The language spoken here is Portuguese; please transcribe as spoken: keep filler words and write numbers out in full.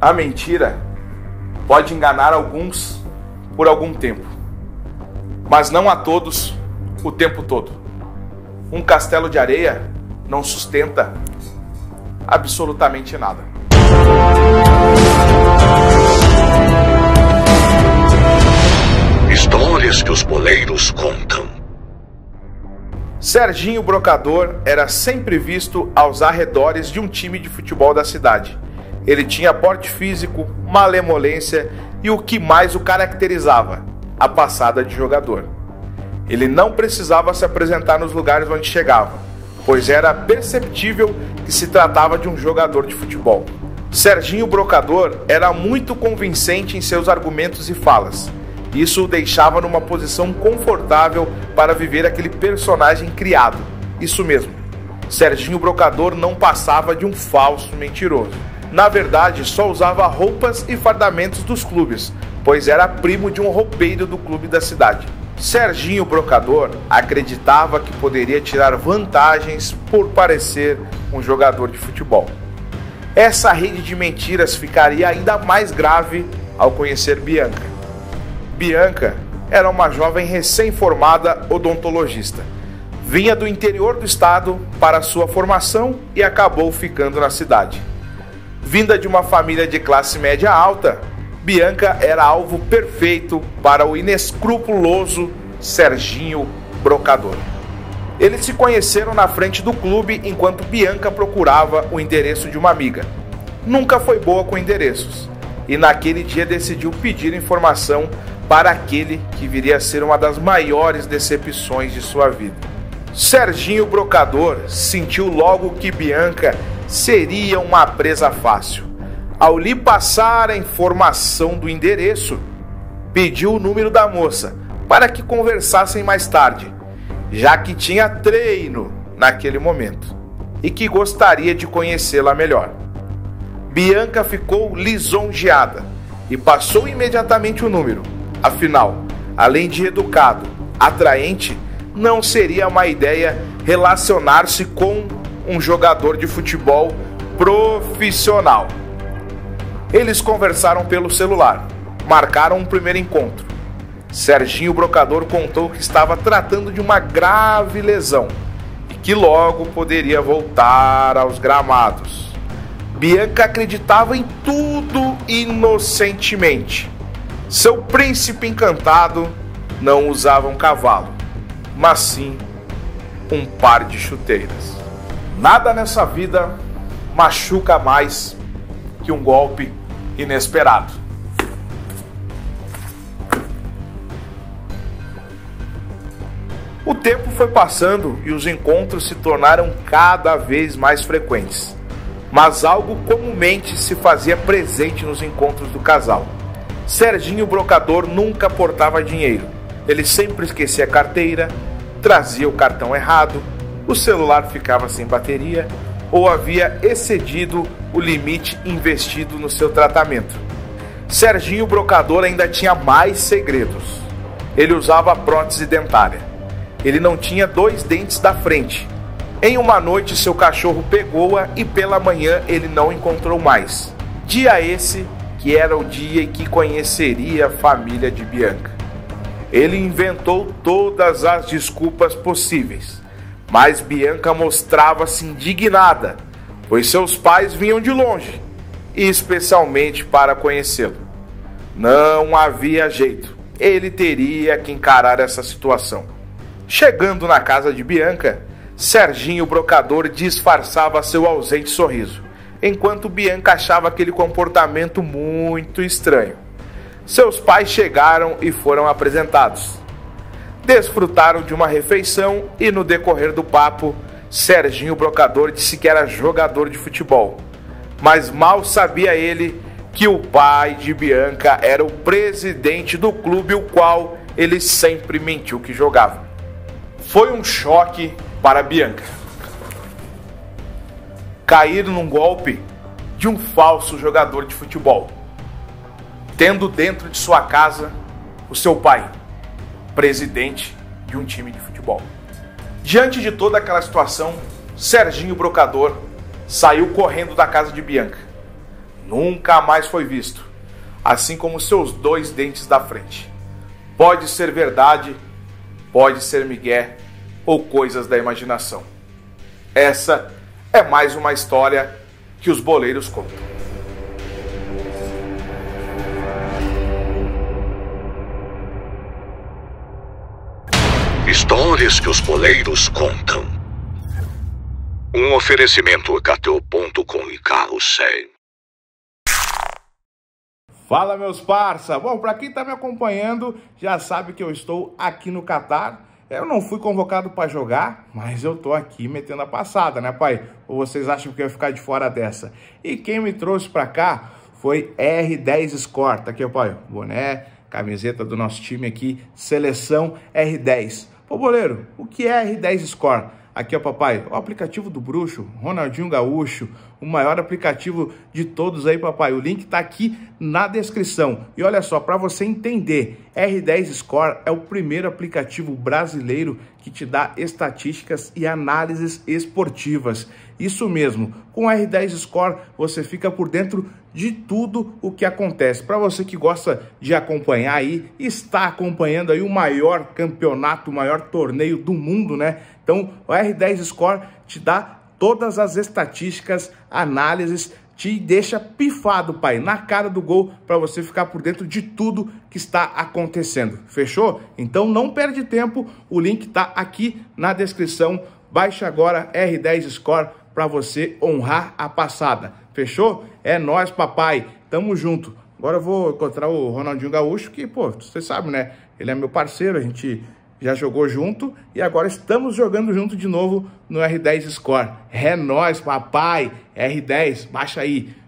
A mentira pode enganar alguns por algum tempo, mas não a todos o tempo todo. Um castelo de areia não sustenta absolutamente nada. Histórias que os boleiros contam. Serginho Brocador era sempre visto aos arredores de um time de futebol da cidade. Ele tinha porte físico, malemolência e o que mais o caracterizava, a passada de jogador. Ele não precisava se apresentar nos lugares onde chegava, pois era perceptível que se tratava de um jogador de futebol. Serginho Brocador era muito convincente em seus argumentos e falas. Isso o deixava numa posição confortável para viver aquele personagem criado. Isso mesmo, Serginho Brocador não passava de um falso mentiroso. Na verdade, só usava roupas e fardamentos dos clubes, pois era primo de um roupeiro do clube da cidade. Serginho Brocador acreditava que poderia tirar vantagens por parecer um jogador de futebol. Essa rede de mentiras ficaria ainda mais grave ao conhecer Bianca. Bianca era uma jovem recém-formada odontologista. Vinha do interior do estado para sua formação e acabou ficando na cidade. Vinda de uma família de classe média alta, Bianca era alvo perfeito para o inescrupuloso Serginho Brocador. Eles se conheceram na frente do clube enquanto Bianca procurava o endereço de uma amiga. Nunca foi boa com endereços e naquele dia decidiu pedir informação para aquele que viria a ser uma das maiores decepções de sua vida. Serginho Brocador sentiu logo que Bianca seria uma presa fácil. Ao lhe passar a informação do endereço, pediu o número da moça para que conversassem mais tarde, já que tinha treino naquele momento e que gostaria de conhecê-la melhor. Bianca ficou lisonjeada e passou imediatamente o número. Afinal, além de educado, atraente, não seria uma ideia relacionar-se com um jogador de futebol profissional. Eles conversaram pelo celular, marcaram um primeiro encontro. Serginho Brocador contou que estava tratando de uma grave lesão e que logo poderia voltar aos gramados. Bianca acreditava em tudo inocentemente. Seu príncipe encantado não usava um cavalo, mas sim um par de chuteiras. Nada nessa vida machuca mais que um golpe inesperado. O tempo foi passando e os encontros se tornaram cada vez mais frequentes, mas algo comumente se fazia presente nos encontros do casal. Serginho Brocador nunca portava dinheiro. Ele sempre esquecia a carteira, trazia o cartão errado, o celular ficava sem bateria ou havia excedido o limite investido no seu tratamento. Serginho Brocador ainda tinha mais segredos. Ele usava prótese dentária. Ele não tinha dois dentes da frente. Em uma noite seu cachorro pegou-a e pela manhã ele não encontrou mais. Dia esse que era o dia em que conheceria a família de Bianca. Ele inventou todas as desculpas possíveis. Mas Bianca mostrava-se indignada, pois seus pais vinham de longe, e especialmente para conhecê-lo. Não havia jeito, ele teria que encarar essa situação. Chegando na casa de Bianca, Serginho Brocador disfarçava seu ausente sorriso, enquanto Bianca achava aquele comportamento muito estranho. Seus pais chegaram e foram apresentados. Desfrutaram de uma refeição e no decorrer do papo, Serginho Brocador disse que era jogador de futebol. Mas mal sabia ele que o pai de Bianca era o presidente do clube, o qual ele sempre mentiu que jogava. Foi um choque para Bianca. Cair num golpe de um falso jogador de futebol, tendo dentro de sua casa o seu pai, presidente de um time de futebol. Diante de toda aquela situação, Serginho Brocador saiu correndo da casa de Bianca. nunca mais foi visto, assim como seus dois dentes da frente. Pode ser verdade, pode ser migué ou coisas da imaginação. Essa é mais uma história que os boleiros contam. Histórias que os boleiros contam. Um oferecimento cateu ponto com e carro cem. Fala, meus parça! Bom, para quem tá me acompanhando, já sabe que eu estou aqui no Catar. Eu não fui convocado para jogar, mas eu tô aqui metendo a passada, né, pai? Ou vocês acham que eu ia ficar de fora dessa? E quem me trouxe para cá foi R dez Escort. Tá aqui, pai, boné, camiseta do nosso time aqui, seleção R dez. Ô, boleiro, o que é R dez Score? Aqui, ó, papai, o aplicativo do bruxo, Ronaldinho Gaúcho, o maior aplicativo de todos aí, papai. O link tá aqui na descrição. E olha só, para você entender, R dez Score é o primeiro aplicativo brasileiro que te dá estatísticas e análises esportivas. Isso mesmo, com R dez Score você fica por dentro de tudo o que acontece. Para você que gosta de acompanhar aí, está acompanhando aí o maior campeonato, o maior torneio do mundo, né? Então, o R dez Score te dá todas as estatísticas, análises, te deixa pifado, pai, na cara do gol, para você ficar por dentro de tudo que está acontecendo. Fechou? Então não perde tempo, o link está aqui na descrição. Baixa agora R dez Score para você honrar a passada. Fechou? É nóis, papai. Tamo junto. Agora eu vou encontrar o Ronaldinho Gaúcho, que, pô, você sabe, né? Ele é meu parceiro, a gente já jogou junto e agora estamos jogando junto de novo no R dez Score. É nóis, papai! R dez, baixa aí.